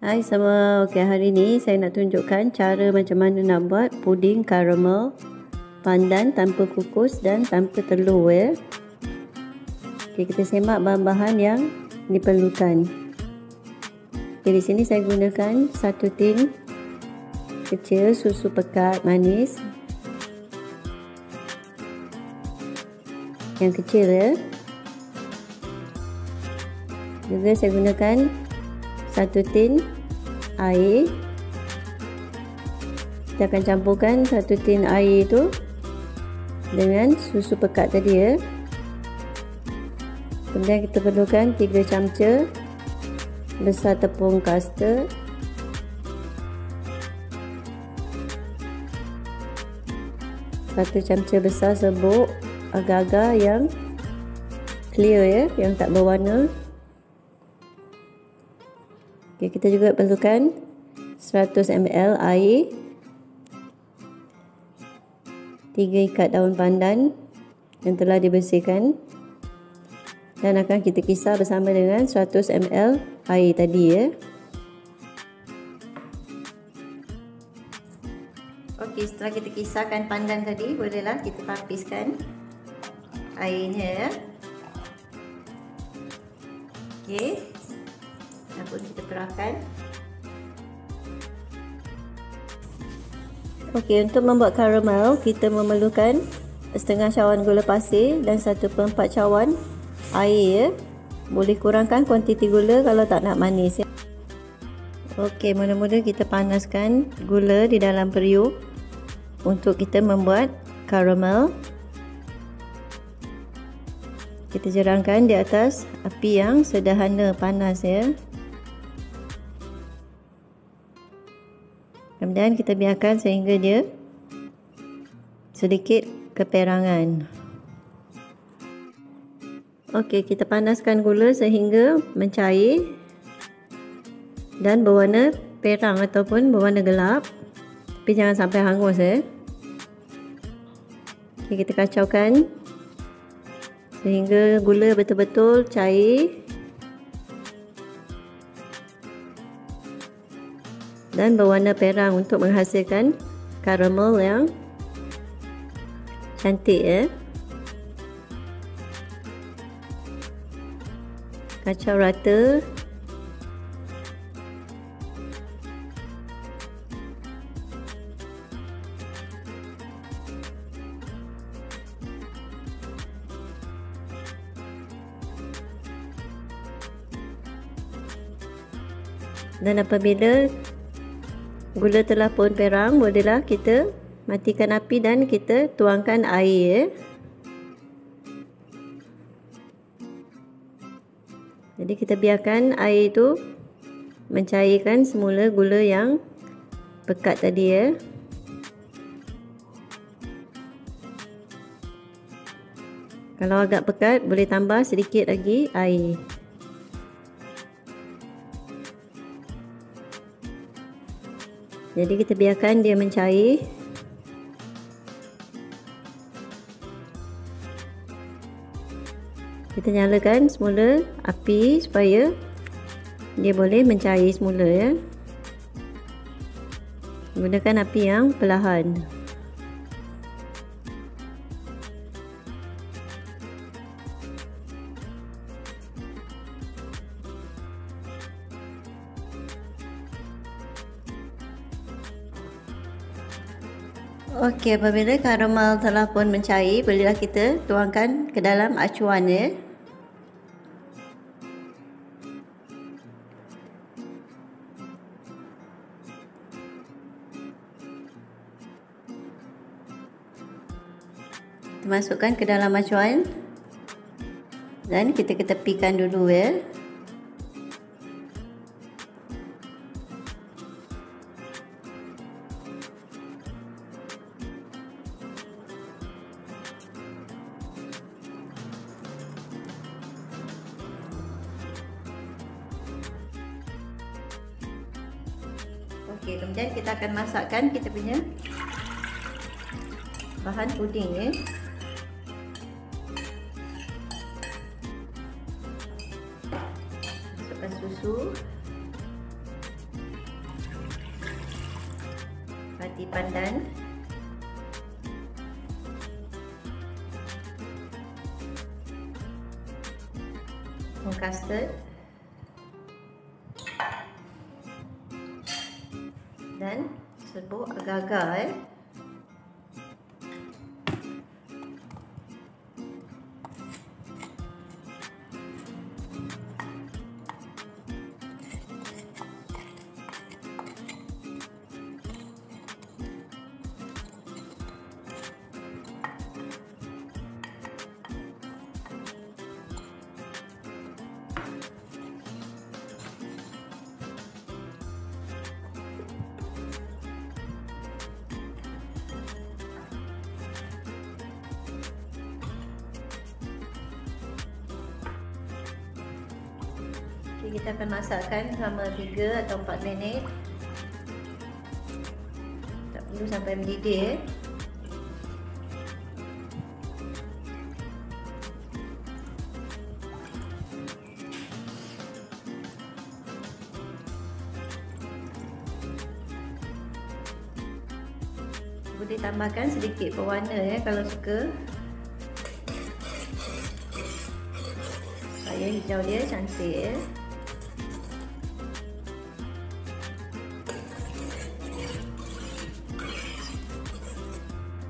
Hai semua, ok, hari ni saya nak tunjukkan cara macam mana nak buat puding karamel pandan tanpa kukus dan tanpa telur ya. Okay, kita semak bahan-bahan yang diperlukan. Okay, di sini saya gunakan 1 tin kecil susu pekat manis yang kecil ya. Juga saya gunakan 1 tin air. Kita akan campurkan 1 tin air itu dengan susu pekat tadi ya. Kemudian kita perlukan 3 camca besar tepung custard. Satu camca besar serbuk agar-agar yang clear ya, yang tak berwarna. Okay, kita juga perlukan 100 ml air, 3 ikat daun pandan yang telah dibersihkan, dan akan kita kisar bersama dengan 100 ml air tadi ya. Okey, setelah kita kisarkan pandan tadi, bolehlah kita papiskan airnya ya. Okey, pun kita kerahkan. Okey, untuk membuat karamel kita memerlukan setengah cawan gula pasir dan 1/4 cawan air ya. Boleh kurangkan kuantiti gula kalau tak nak manis ya. Okey, mula-mula kita panaskan gula di dalam periuk untuk kita membuat karamel. Kita jerangkan di atas api yang sederhana panas ya. Kemudian kita biarkan sehingga dia sedikit keperangan. Okey, kita panaskan gula sehingga mencair dan berwarna perang ataupun berwarna gelap. Tapi jangan sampai hangus ya. Okey, kita kacaukan sehingga gula betul-betul cair dan berwarna perang untuk menghasilkan karamel yang cantik ya. Kacau rata. Dan apabila gula telah pun perang, bolehlah kita matikan api dan kita tuangkan air ya. Jadi kita biarkan air itu mencairkan semula gula yang pekat tadi ya. Kalau agak pekat, boleh tambah sedikit lagi air. Jadi kita biarkan dia mencair. Kita nyalakan semula api supaya dia boleh mencair semula ya. Gunakan api yang perlahan. Okey, apabila karamel telah pun mencair, bolehlah kita tuangkan ke dalam acuan ya. Kita masukkan ke dalam acuan dan kita ketepikan dulu ya. Okey, kemudian kita akan masakkan kita punya bahan puding ya. Masukkan susu. seperti pandan. Custard dan serbuk agar-agar kita akan masakkan selama 3 atau 4 minit. Tak perlu sampai mendidih. Boleh tambahkan sedikit pewarna kalau suka. Supaya hijau dia cantik.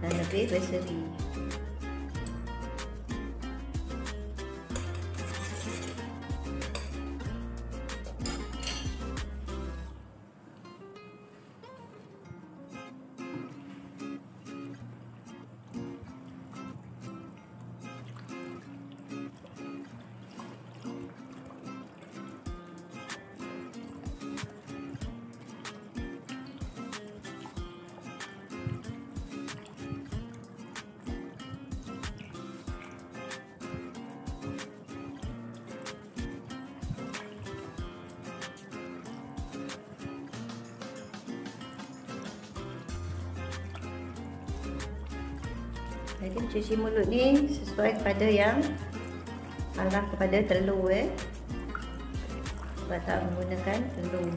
Dan lebih berseri. Jadi cuci mulut ni sesuai kepada yang arah kepada telur sebab tak menggunakan telur.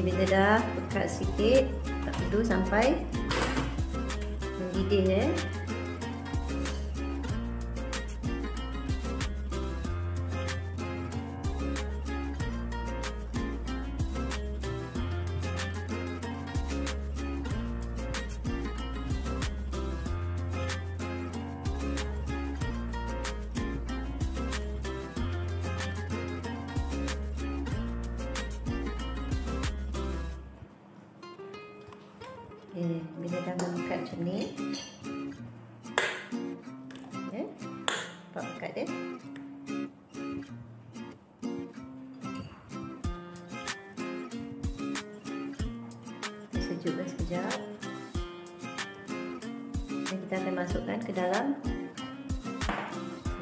Bila dah pekat sikit, tak perlu sampai mendidih Bila dah membuka macam ni, nampak pekat dia. Sejukkan sekejap dan kita akan masukkan ke dalam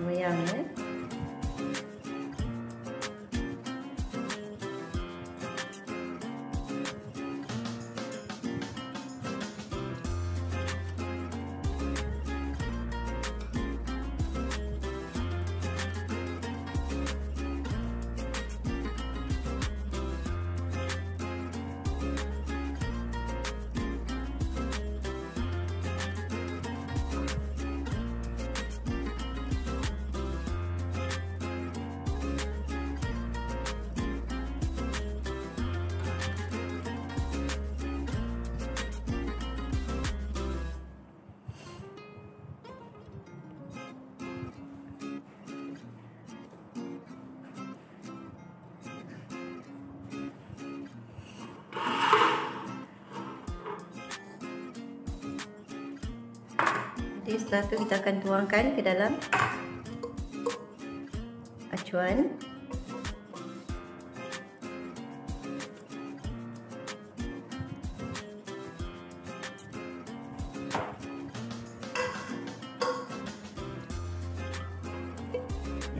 moyang Nanti setelah itu kita akan tuangkan ke dalam acuan.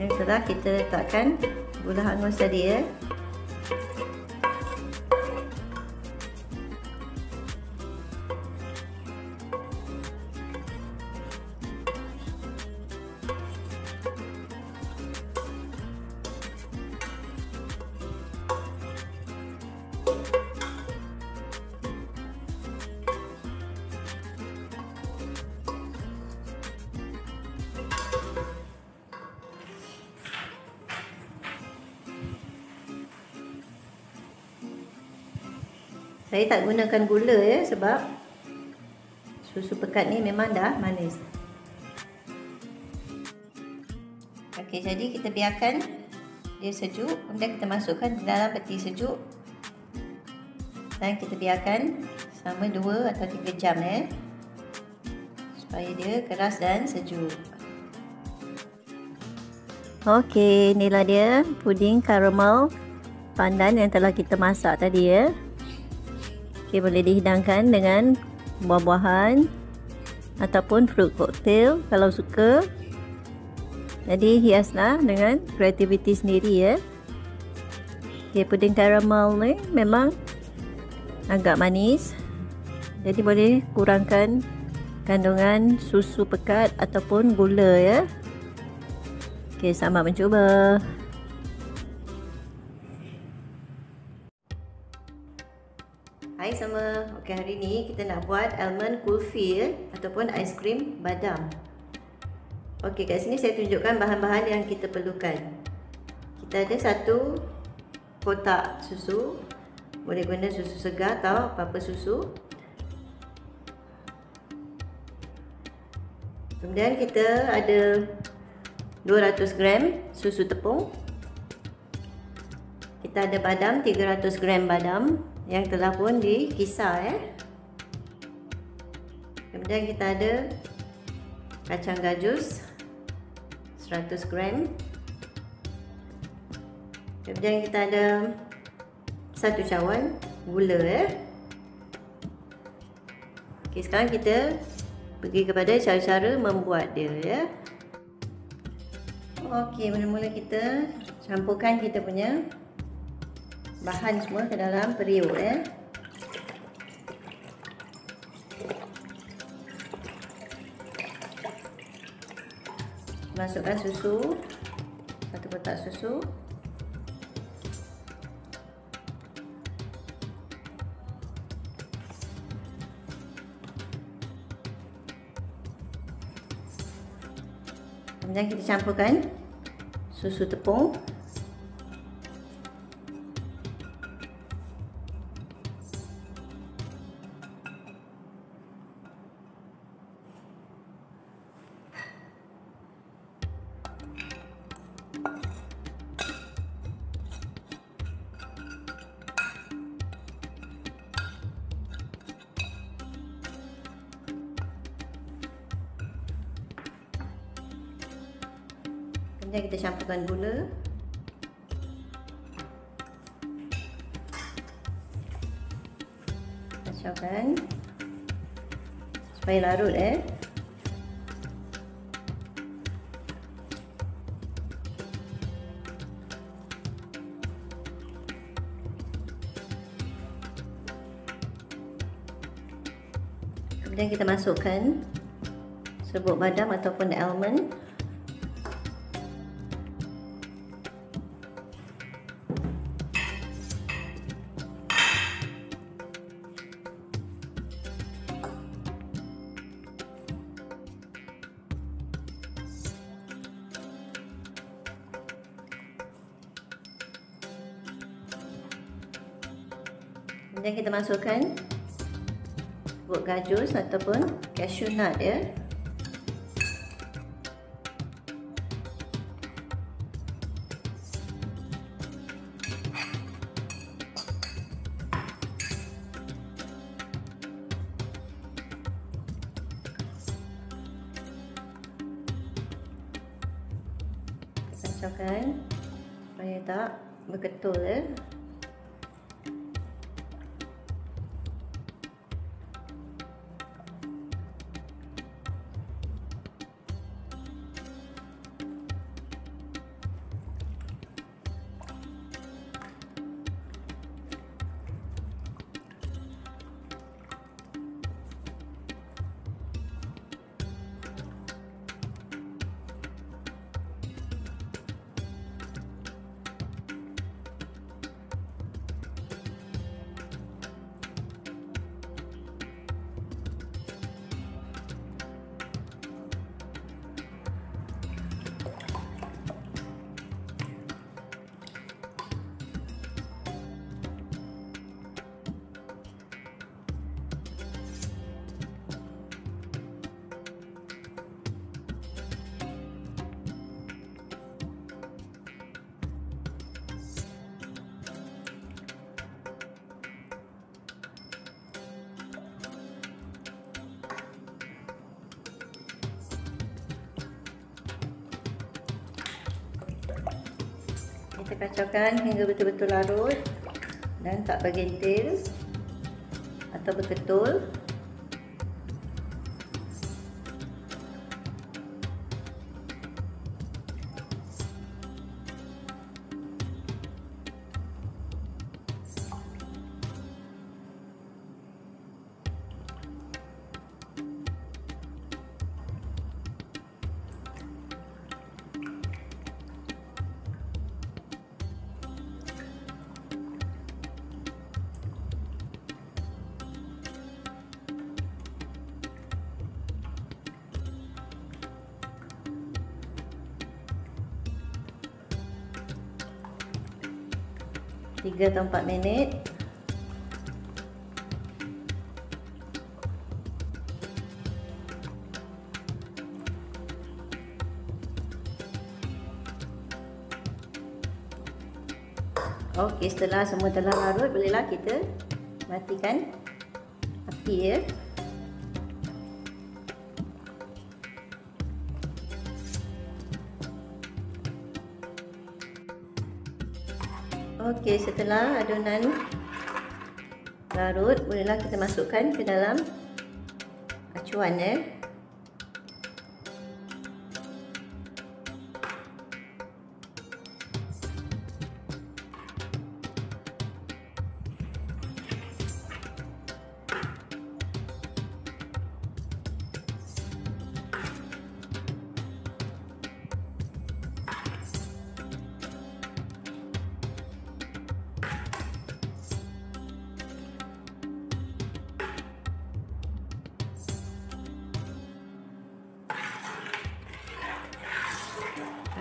Yang telah kita letakkan gula hangus tadi ya. Saya tak gunakan gula ya, sebab susu pekat ni memang dah manis. Okey, jadi kita biarkan dia sejuk, kemudian kita masukkan ke dalam peti sejuk dan kita biarkan selama 2 atau 3 jam ya, supaya dia keras dan sejuk. Okey, inilah dia puding karamel pandan yang telah kita masak tadi ya. Okay, boleh dihidangkan dengan buah-buahan ataupun fruit cocktail kalau suka. Jadi hiaslah dengan kreativiti sendiri ya. Okay, puding karamel ni memang agak manis, jadi boleh kurangkan kandungan susu pekat ataupun gula ya. Okay, selamat mencuba. Hai semua, okey, hari ni kita nak buat almond kulfi ya, ataupun aiskrim badam. Okey, kat sini saya tunjukkan bahan-bahan yang kita perlukan. Kita ada 1 kotak susu. Boleh guna susu segar atau apa-apa susu. Kemudian kita ada 200 gram susu tepung. Kita ada badam, 300 gram badam yang telah pun dikisar ya. Kemudian kita ada kacang gajus 100 gram. Kemudian kita ada 1 cawan gula ya. Okey, sekarang kita pergi kepada cara-cara membuat dia ya. Okey, mula-mula kita campurkan kita punya bahan semua ke dalam periuk ya. Masukkan susu, 1 kotak susu. Kemudian kita campurkan susu tepung. Kemudian kita campurkan gula. Masukkan supaya larut eh. Kemudian kita masukkan serbuk badam ataupun almond. Kemudian kita masukkan serbuk gajus ataupun cashew nut ya. masukkan supaya tak berketul ya. Kita kacaukan hingga betul-betul larut dan tak bergentil atau berketul. Tiga atau 4 minit. Okey, setelah semua telah larut, bolehlah kita matikan api ya. Okey, setelah adonan larut, bolehlah kita masukkan ke dalam acuan ya.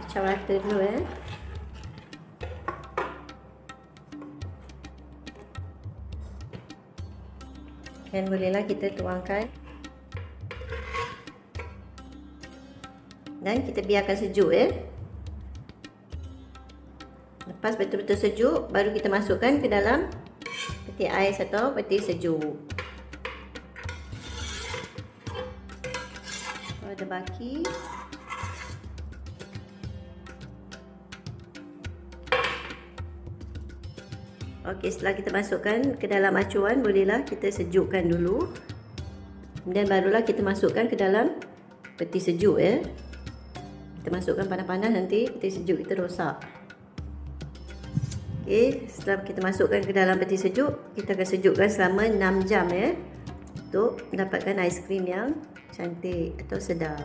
Kacau rata dulu ya. Dan bolehlah kita tuangkan. Dan kita biarkan sejuk ya. Lepas betul-betul sejuk, baru kita masukkan ke dalam peti ais atau peti sejuk. Kalau ada baki, okey, setelah kita masukkan ke dalam acuan, bolehlah kita sejukkan dulu. Kemudian barulah kita masukkan ke dalam peti sejuk ya. Kita masukkan panas-panas, nanti peti sejuk kita rosak. Okey, setelah kita masukkan ke dalam peti sejuk, kita akan sejukkan selama 6 jam ya, untuk mendapatkan aiskrim yang cantik atau sedap.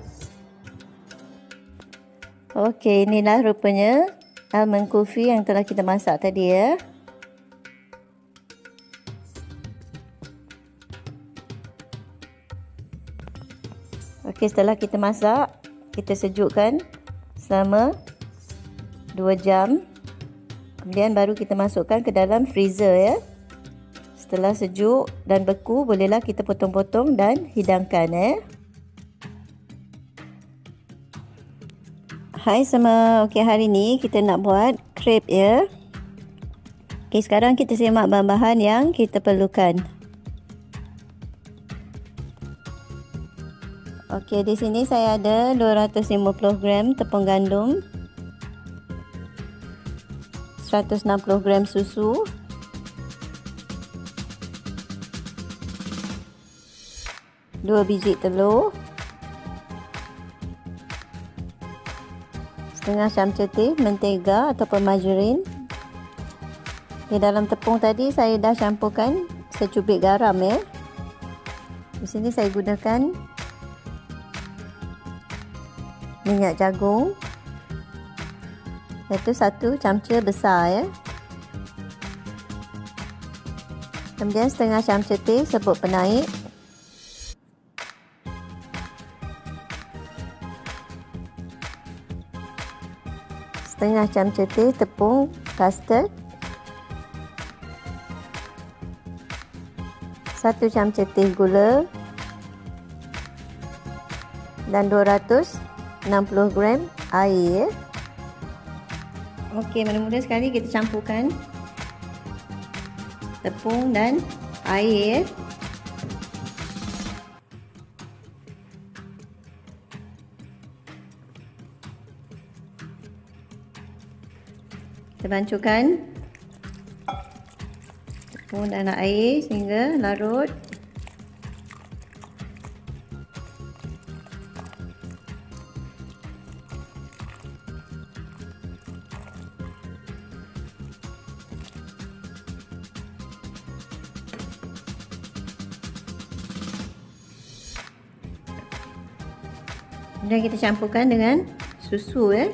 Okey, inilah rupanya almond kulfi yang telah kita masak tadi ya. Okey, setelah kita masak, kita sejukkan selama 2 jam. Kemudian baru kita masukkan ke dalam freezer ya. Setelah sejuk dan beku, bolehlah kita potong-potong dan hidangkan ya. Hai semua. Okey, hari ni kita nak buat crepe ya. Okey, sekarang kita semak bahan-bahan yang kita perlukan. Okey, di sini saya ada 250 gram tepung gandum, 160 gram susu, 2 biji telur, setengah camca teh mentega ataupun margarin. Di dalam tepung tadi saya dah campurkan secubit garam ya. Di sini saya gunakan minyak jagung, iaitu 1 camca besar ya. Kemudian setengah camca teh serbuk penaik, setengah camca teh tepung custard, 1 camca teh gula dan 260 gram air. Okey, mudah-mudah sekali kita campurkan tepung dan air. Kita bancukan tepung dan air sehingga larut. Kemudian kita campurkan dengan susu ya.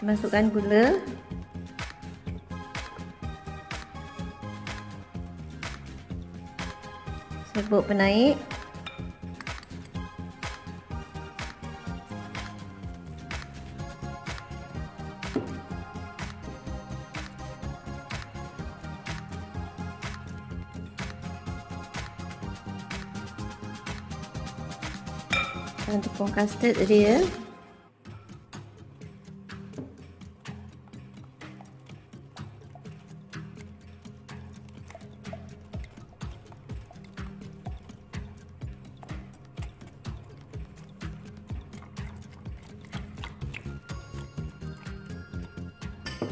Masukkan gula, serbuk penaik, dan tepung custard dia.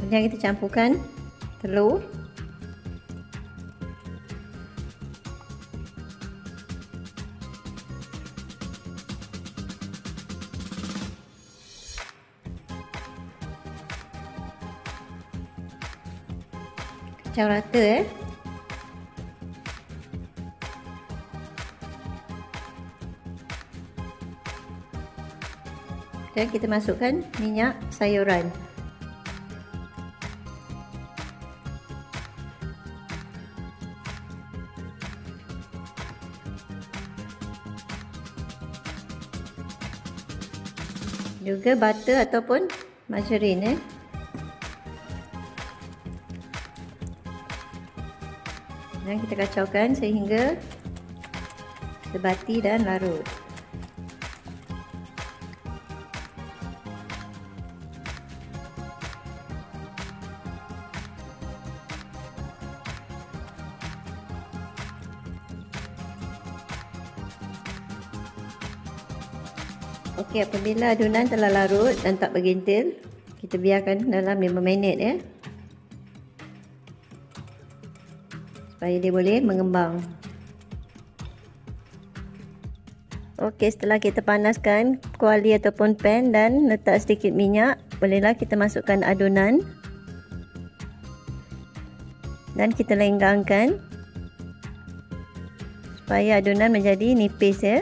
Kemudian kita campurkan telur, kacau rata ya. Dan kita masukkan minyak sayuran. Juga butter ataupun margarin ya. Dan kita kacaukan sehingga sebati dan larut. Okey, apabila adunan telah larut dan tak bergintil, kita biarkan dalam 5 minit ya. Supaya dia boleh mengembang. Okey, setelah kita panaskan kuali ataupun pan dan letak sedikit minyak, bolehlah kita masukkan adunan. Dan kita lenggangkan supaya adunan menjadi nipis ya.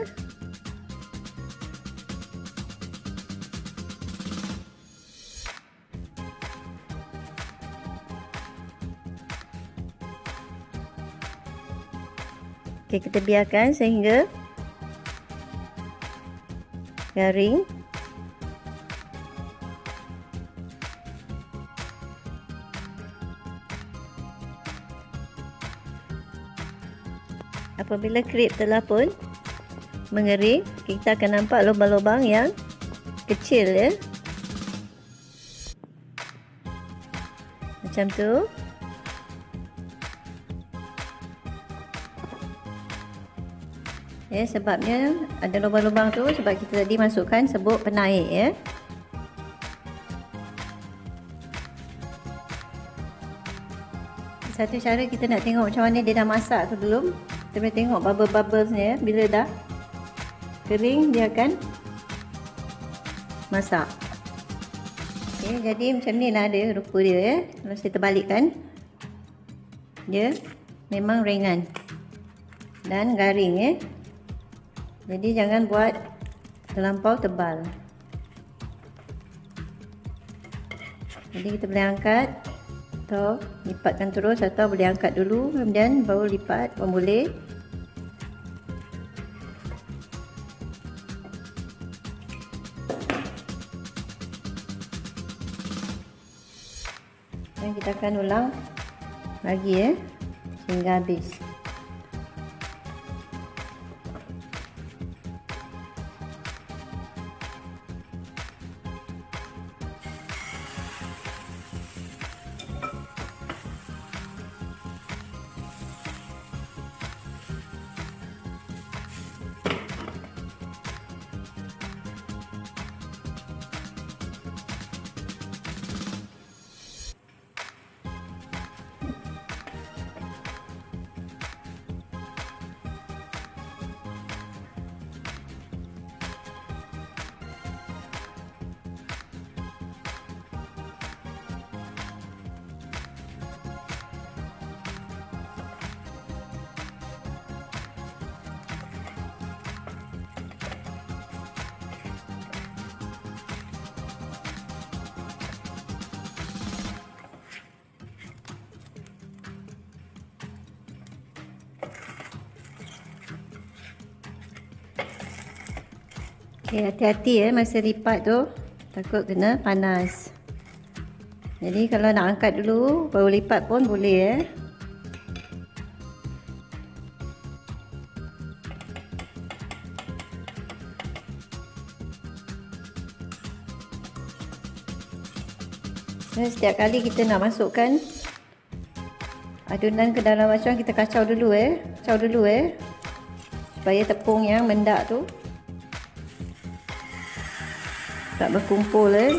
Okey, kita biarkan sehingga garing. Apabila krip telah pun mengering, kita akan nampak lubang-lubang yang kecil, ya. Macam tu. Ya, sebabnya ada lubang-lubang tu sebab kita tadi masukkan sebuk penaik, ya. Satu cara kita nak tengok macam mana dia dah masak tu belum. Kita boleh tengok bubble-bubblesnya. Bila dah kering, dia akan masak. Okay, jadi macam ni lah dia rupa dia, ya. Kalau saya terbalikkan, dia memang ringan dan garing, ya. Jadi jangan buat terlampau tebal. Jadi kita boleh angkat atau lipatkan terus, atau boleh angkat dulu kemudian baru lipat pun boleh. Dan kita akan ulang lagi, ya, hingga habis. Okay, hati-hati, ya, masa lipat tu, takut kena panas. Jadi kalau nak angkat dulu baru lipat pun boleh, ya. Dan setiap kali kita nak masukkan adunan ke dalam wajan, kita kacau dulu, ya. Kacau dulu, ya, supaya tepung yang mendak tu tak berkumpul, eh.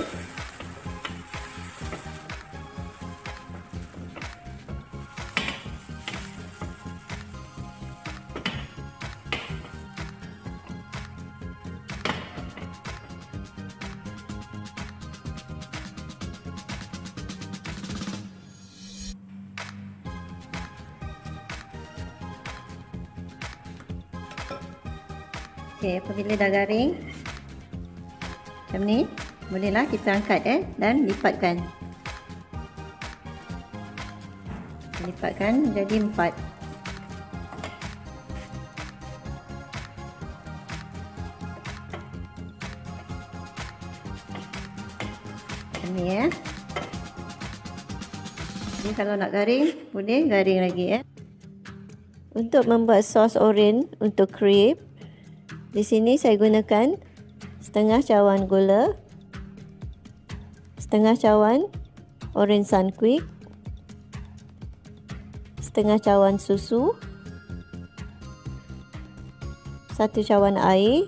Okey, apabila dah garing macam ni, bolehlah kita angkat, eh, dan lipatkan. Lipatkan jadi 4. Macam ni, ya. Jadi kalau nak garing, boleh garing lagi, ya. Untuk membuat sos oren untuk krip, di sini saya gunakan setengah cawan gula, setengah cawan orange Sunquick, setengah cawan susu, 1 cawan air,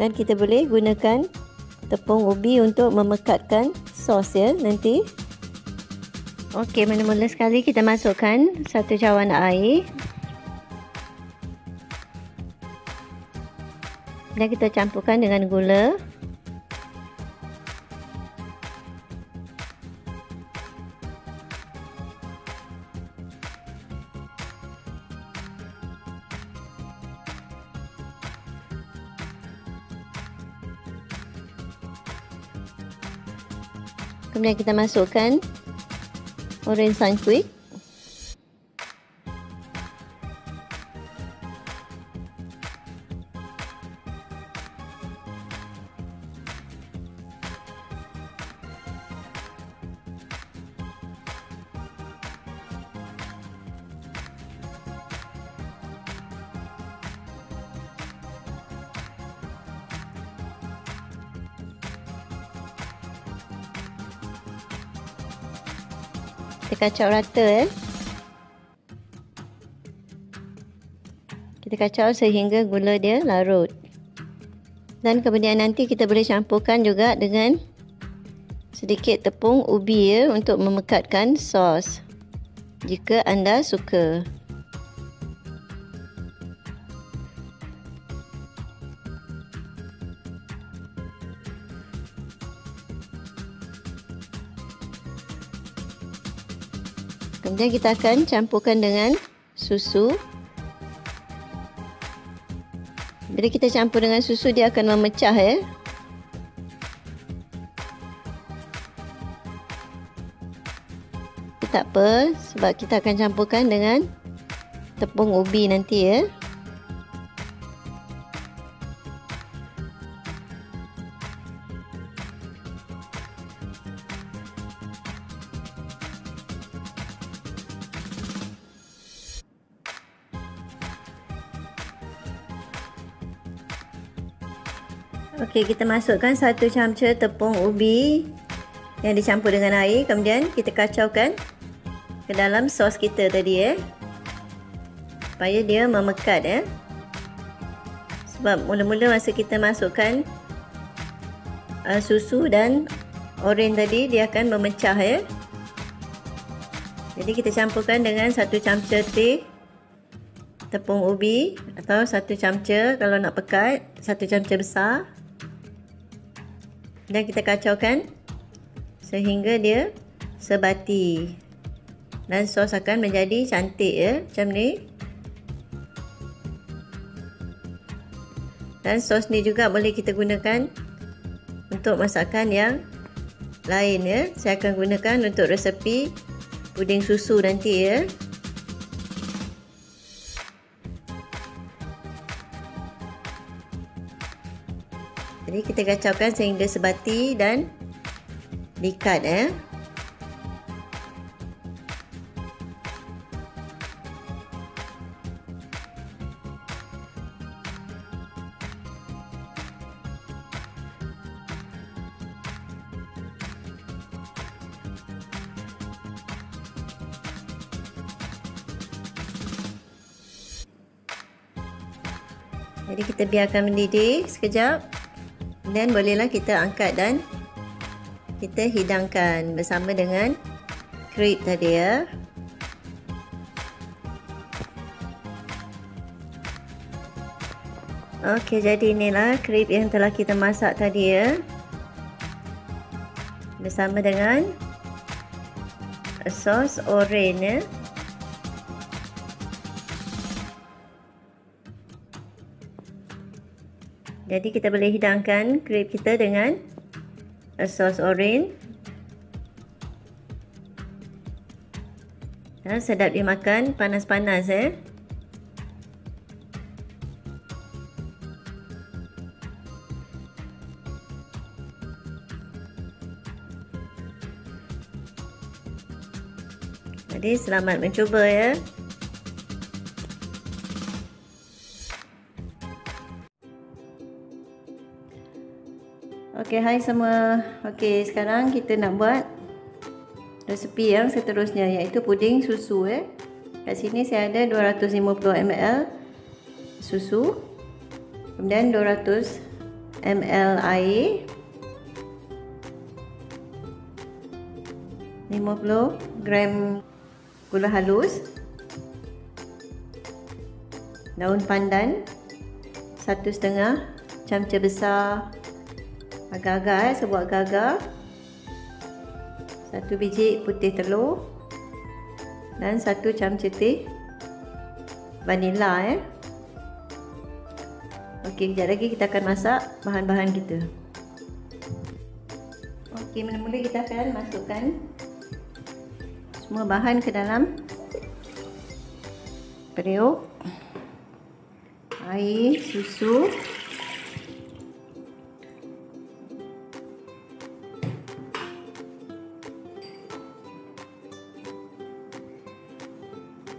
dan kita boleh gunakan tepung ubi untuk memekatkan sos, ya, nanti. Okey, mula-mula sekali kita masukkan 1 cawan air. Dan kita campurkan dengan gula. Kemudian kita masukkan orange Sunquick. Kita kacau rata Kita kacau sehingga gula dia larut. Dan kemudian nanti kita boleh campurkan juga dengan sedikit tepung ubi untuk memekatkan sos jika anda suka. Kemudian kita akan campurkan dengan susu. Bila kita campur dengan susu, dia akan memecah Tak apa, sebab kita akan campurkan dengan tepung ubi nanti Okey, kita masukkan 1 camca tepung ubi yang dicampur dengan air. Kemudian kita kacaukan ke dalam sos kita tadi supaya dia memekat Sebab mula-mula masa kita masukkan susu dan oren tadi, dia akan memecah Jadi kita campurkan dengan 1 camca teh tepung ubi atau 1 camca kalau nak pekat, 1 camca besar. Dan kita kacaukan sehingga dia sebati dan sos akan menjadi cantik macam ni. Dan sos ni juga boleh kita gunakan untuk masakan yang lain Saya akan gunakan untuk resepi puding susu nanti Jadi kita kacaukan sehingga sebati dan diikat Jadi kita biarkan mendidih sekejap. Dan bolehlah kita angkat dan kita hidangkan bersama dengan krip tadi Okey, jadi inilah krip yang telah kita masak tadi bersama dengan sos oren Jadi kita boleh hidangkan krip kita dengan sos oren. Dan sedap dimakan panas-panas Jadi selamat mencuba Okey, hai semua. Okey, sekarang kita nak buat resepi yang seterusnya, iaitu puding susu Kat sini saya ada 250 ml susu, kemudian 200 ml air, 50 gram gula halus, daun pandan 1.5 camca besar agar-agar, sebuah agar-agar, 1 biji putih telur dan 1 camca teh vanila Okey, kejap lagi kita akan masak bahan-bahan kita. Okey, mula-mula kita akan masukkan semua bahan ke dalam periuk. Air, susu,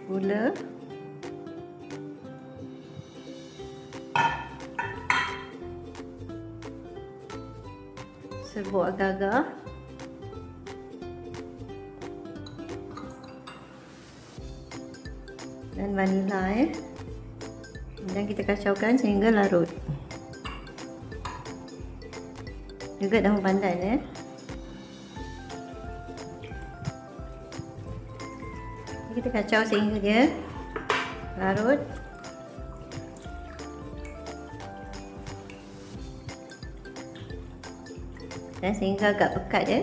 gula, serbuk agar-agar, dan vanila ya. Kemudian kita kacaukan sehingga larut. Juga daun pandan ya. Kita kacau sehingga dia larut. Dan sehingga agak pekat ya.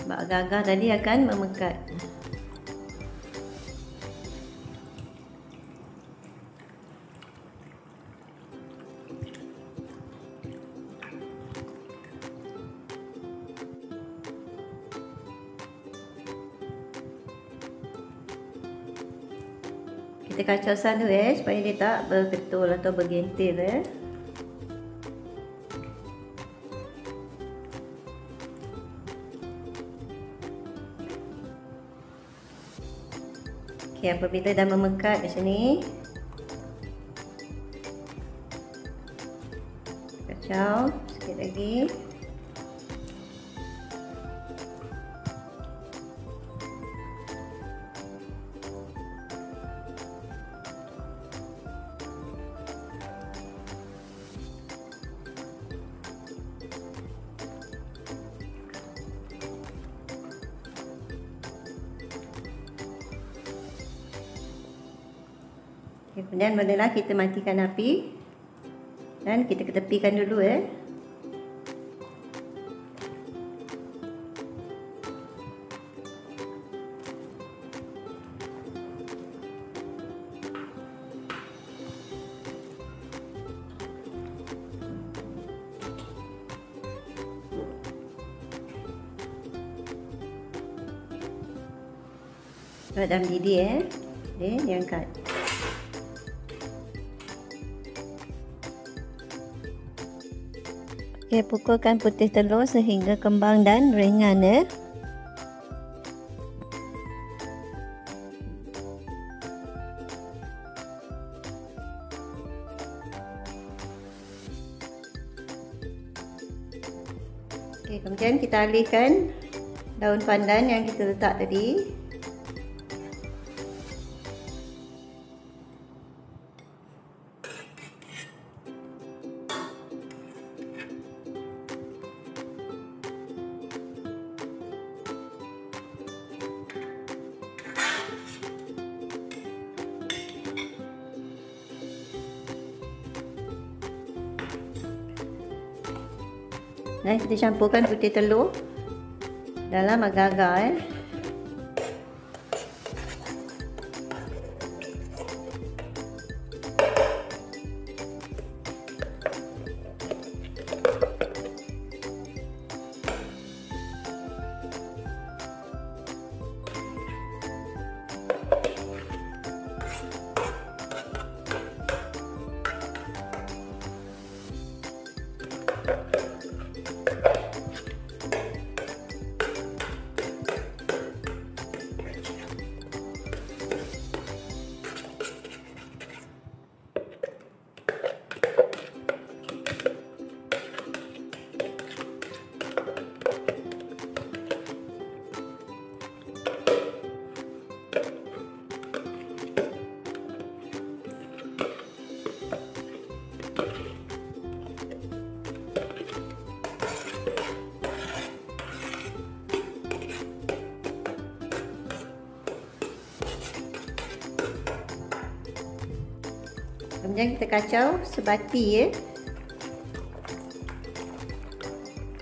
Sebab agar-agar tadi akan memekat. Kita kacau dulu ya, supaya dia tak berketul atau bergentil ya. Okay, apabila dah memekat macam ni, kacau sikit lagi. Kemudian barulah kita matikan api dan kita ketepikan dulu ya. Buat dalam lidi ya. Okey, diangkat. Okay, pukulkan putih telur sehingga kembang dan ringan ya. Okay, kemudian kita alihkan daun pandan yang kita letak tadi. Dan kita campurkan putih telur dalam agar-agar ya. Kemudian kita kacau sebati ya.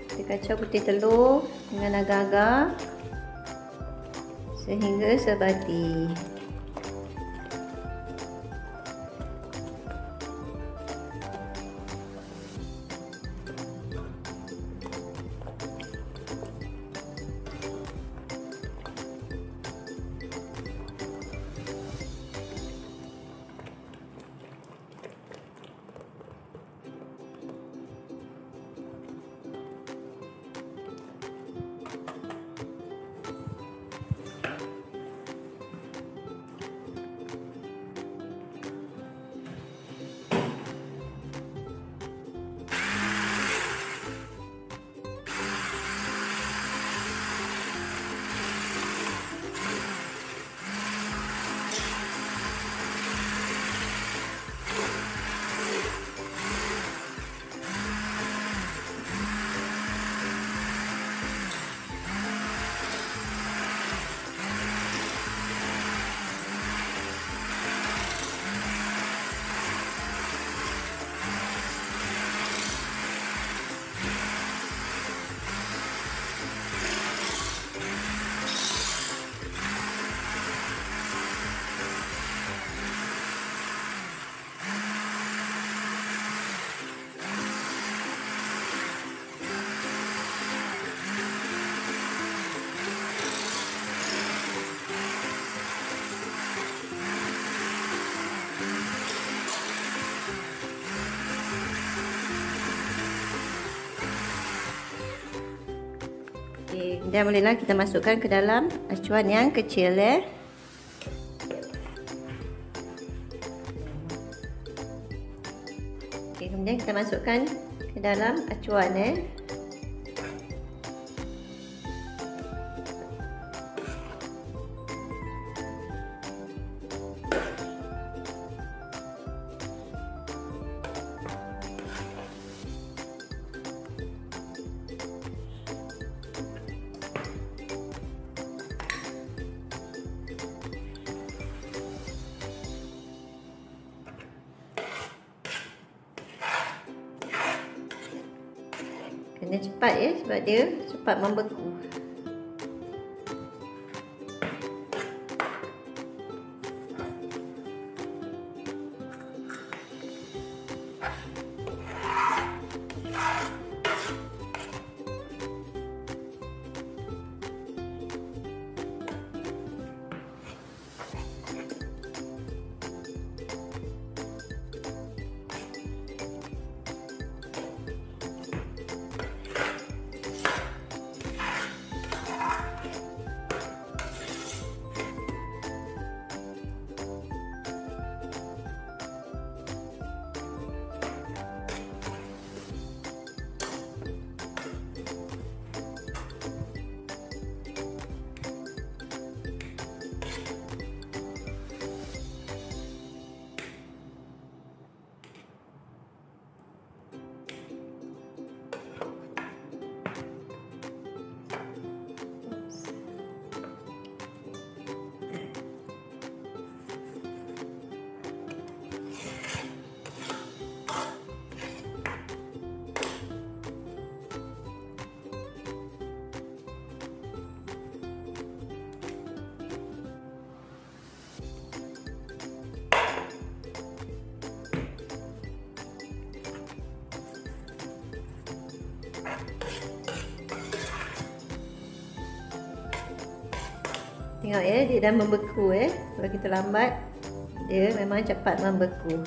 Kita kacau putih telur dengan agar-agar sehingga sebati. Baik, dan bolehlah kita masukkan ke dalam acuan yang kecil ya. Okey, kemudian kita masukkan ke dalam acuan ya. Kena cepat ya, sebab dia cepat membeku. Tengok ya, dia dah membeku ya. Kalau kita lambat, dia memang cepat membeku.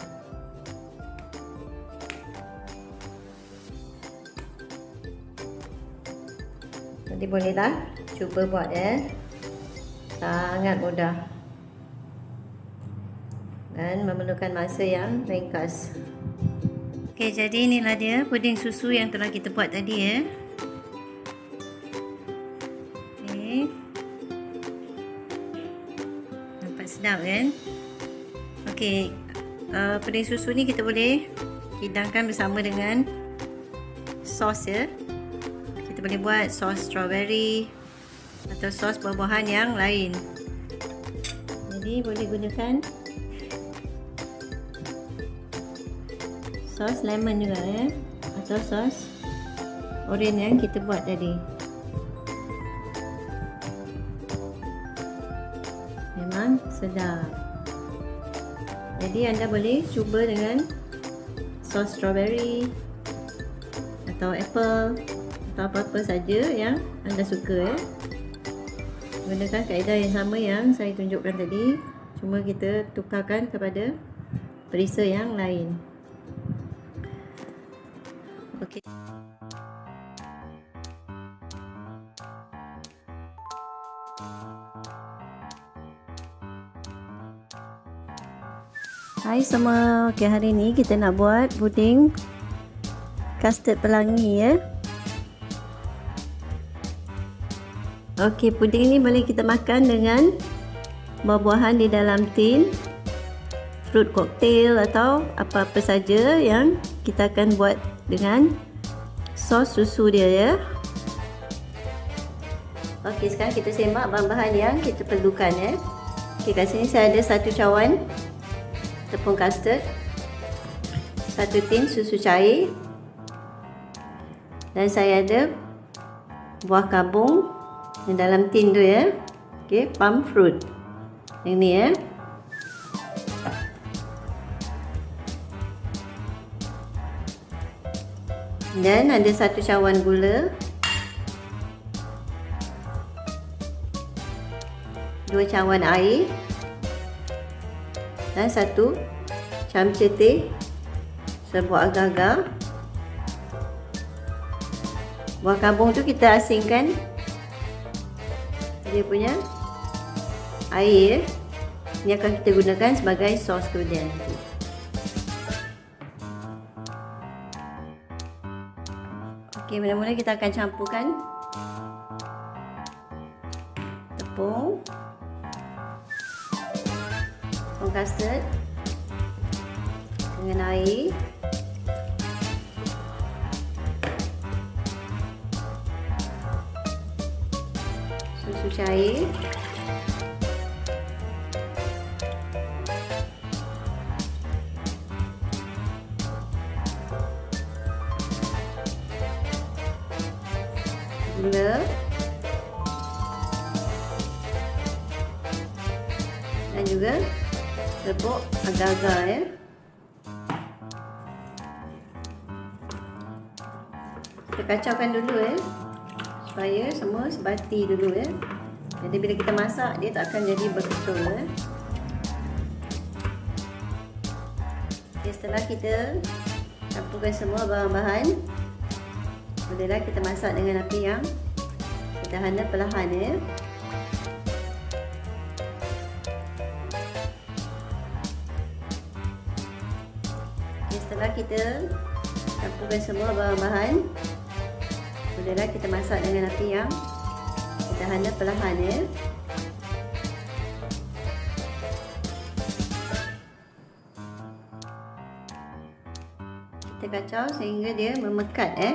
Jadi bolehlah cuba buat ya. Sangat mudah dan memerlukan masa yang ringkas. Okey, jadi inilah dia puding susu yang telah kita buat tadi ya. Sedap kan? Okey, puding susu ni kita boleh hidangkan bersama dengan sos ya. Kita boleh buat sos strawberry atau sos buah-buahan yang lain. Jadi boleh gunakan sos lemon juga ya, atau sos oren yang kita buat tadi. Memang sedap. Jadi anda boleh cuba dengan sos strawberry atau apple atau apa-apa saja yang anda suka ya. Gunakan kaedah yang sama yang saya tunjukkan tadi, cuma kita tukarkan kepada perisa yang lain. Okey. Hai semua, okay, hari ni kita nak buat puding custard pelangi ya. Okey, puding ni boleh kita makan dengan buah-buahan di dalam tin, fruit cocktail atau apa-apa saja yang kita akan buat dengan sos susu dia ya. Okey, sekarang kita semak bahan-bahan yang kita perlukan ya. Okey, kat sini saya ada 1 cawan tepung custard, 1 tin susu cair, dan saya ada buah kabung yang dalam tin tu ya. Okey, palm fruit yang ni ya. Dan ada 1 cawan gula, 2 cawan air, dan 1 cangkir teh serbuk agar-agar. Buah kabung tu kita asingkan dia punya air. Ini akan kita gunakan sebagai sos kemudian. Oke, mula-mula kita akan campurkan tepung, tepung custard dengan air. Susu cair. Gula dan juga serbuk agar-agar ya. Kita kacaukan dulu ya, supaya semua sebati dulu ya. Jadi bila kita masak dia tak akan jadi berketul ya. Okay, setelah kita campurkan semua bahan-bahan, bolehlah kita masak dengan api yang sederhana perlahan ya. Okay, setelah kita campurkan semua bahan-bahan, bolehlah kita masak dengan api yang sederhana perlahan ya. Kita kacau sehingga dia memekat ya.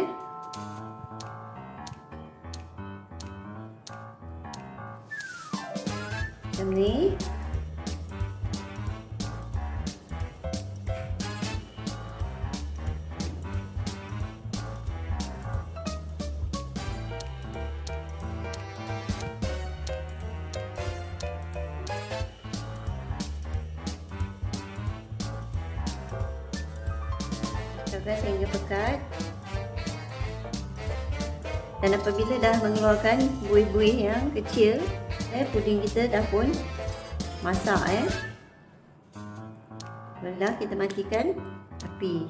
Macam ni. Kacaukan sehingga pekat. Dan apabila dah mengeluarkan buih-buih yang kecil, puding kita dah pun masak ya. Barulah kita matikan api.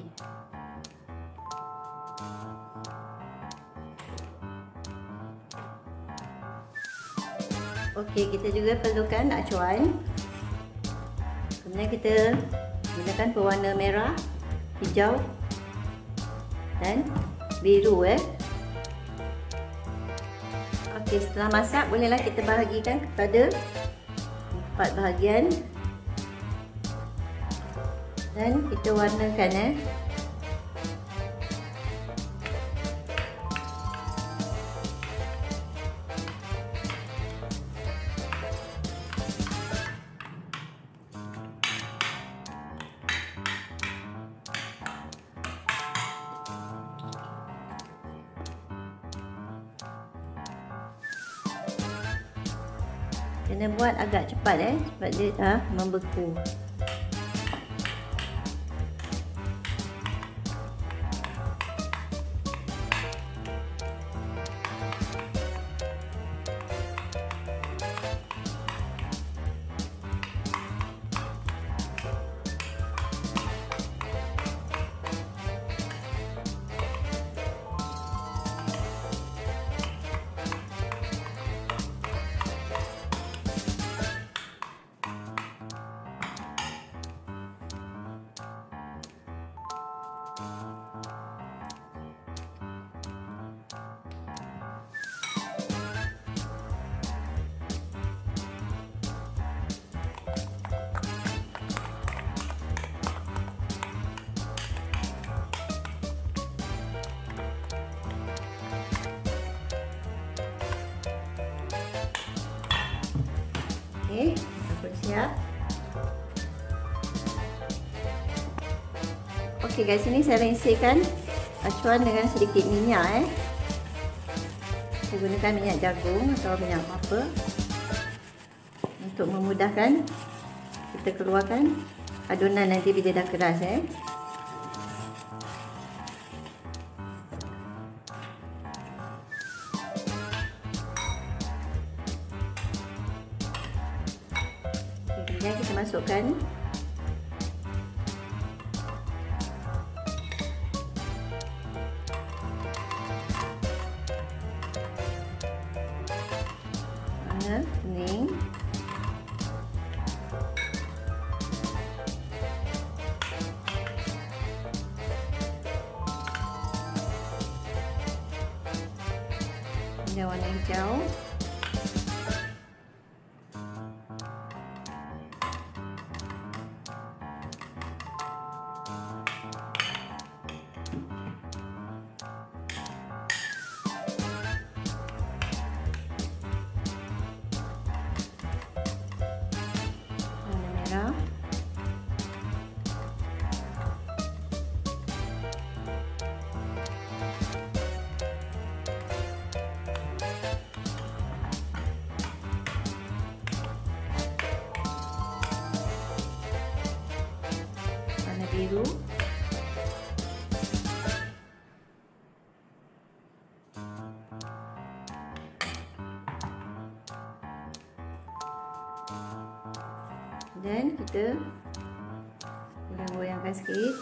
Okey, kita juga perlukan acuan. Kemudian kita gunakan pewarna merah, hijau dan biru ya. Okay, setelah masak bolehlah kita bahagikan kepada 4 bahagian dan kita warnakan ya. Kena buat agak cepat sebab dia dah membeku. Aku siap. Okey guys, ini saya rinsirkan acuan dengan sedikit minyak Saya gunakan minyak jagung atau minyak apa untuk memudahkan kita keluarkan adonan nanti bila dah keras Kita masukkan banget, nih. Ada warna hijau. Biru, dan kita goyang-goyangkan sikit.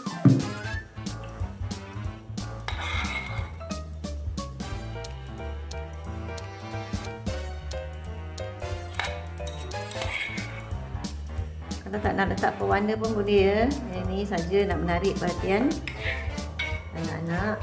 Kalau tak nak letak pewarna pun boleh, ya. Ini saja nak menarik perhatian anak-anak.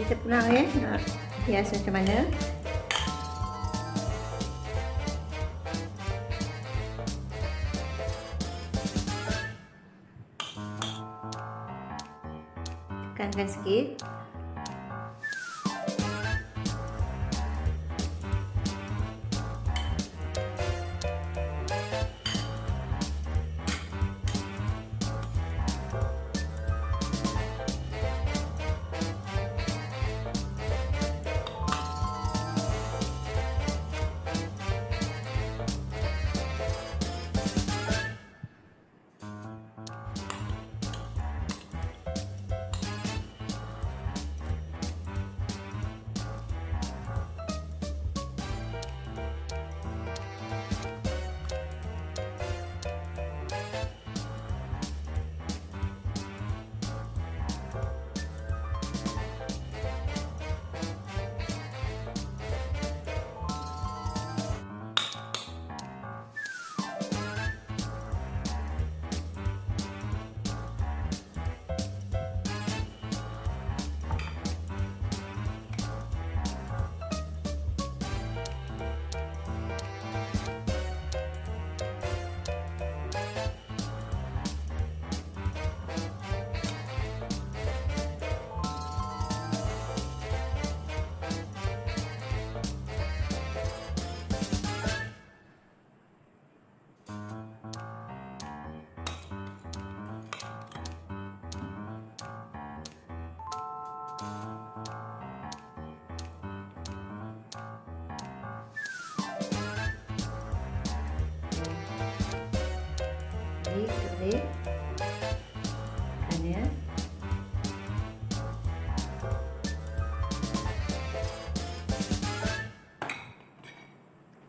Kita pulang, ya, nak hias macam mana. Tekankan sikit.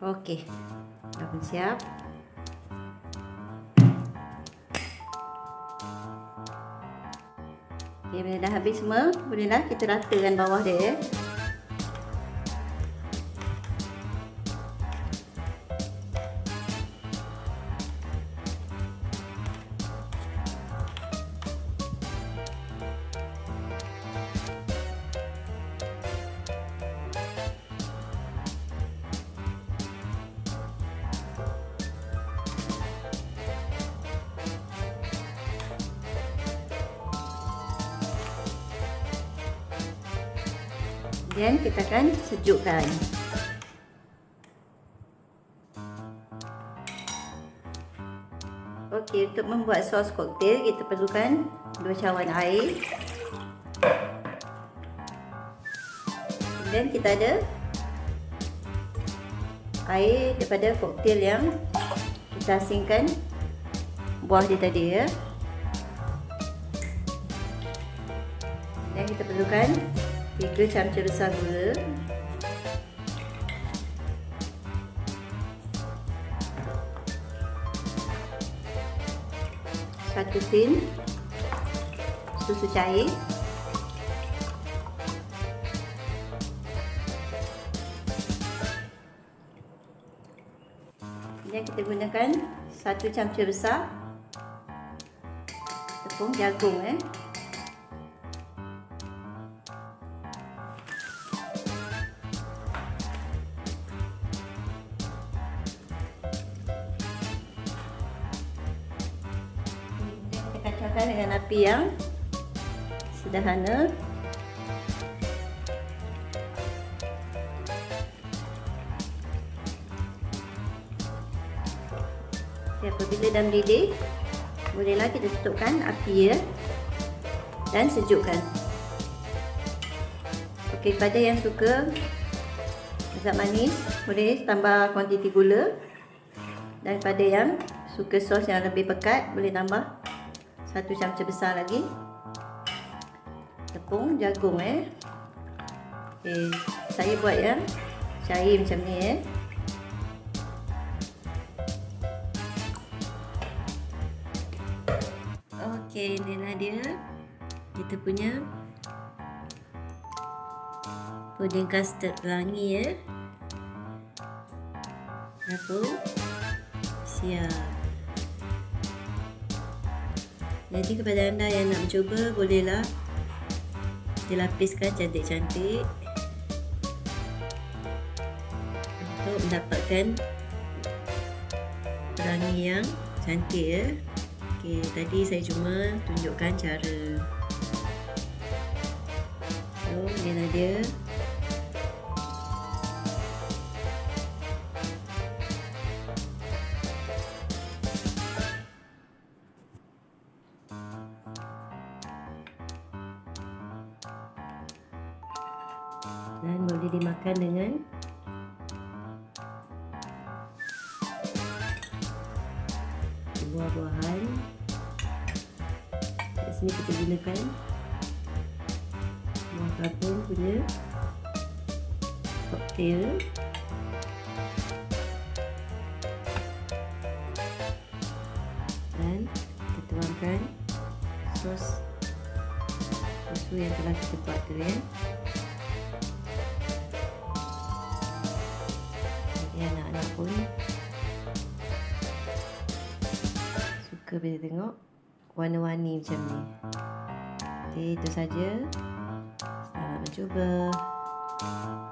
Okey, dah pun siap. Okay, bila dah habis semua, bolehlah kita ratakan bawah dia. Kemudian kita akan sejukkan. Okey, untuk membuat sos koktail kita perlukan 2 cawan air. Kemudian kita ada air daripada koktail yang kita asingkan buah dia tadi ya. Dan kita perlukan 3 camcah besar gula. Satu tin susu cair. Kemudian kita gunakan 1 camcah besar tepung jagung dengan api yang sederhana. Apabila dah mendidih, bolehlah kita tutupkan api ya dan sejukkan. Okey, pada yang suka azat manis boleh tambah kuantiti gula, dan pada yang suka sos yang lebih pekat boleh tambah 1 camcah besar lagi tepung jagung Okey, saya buat yang cair macam ni Okey, inilah dia kita punya puding custard pelangi Aku siap. Jadi kepada anda yang nak mencuba, bolehlah dilapiskan cantik-cantik untuk mendapatkan pelangi yang cantik Okey, tadi saya cuma tunjukkan cara. So, inilah dia. Dan boleh dimakan dengan buah-buahan. Di sini kita gunakan buah kapur punya koktail. Dan kita tuangkan sos susu yang telah kita buat tu anak-anak pun suka bila tengok warna-warni macam ni. Okey, itu saja. Selamat mencuba.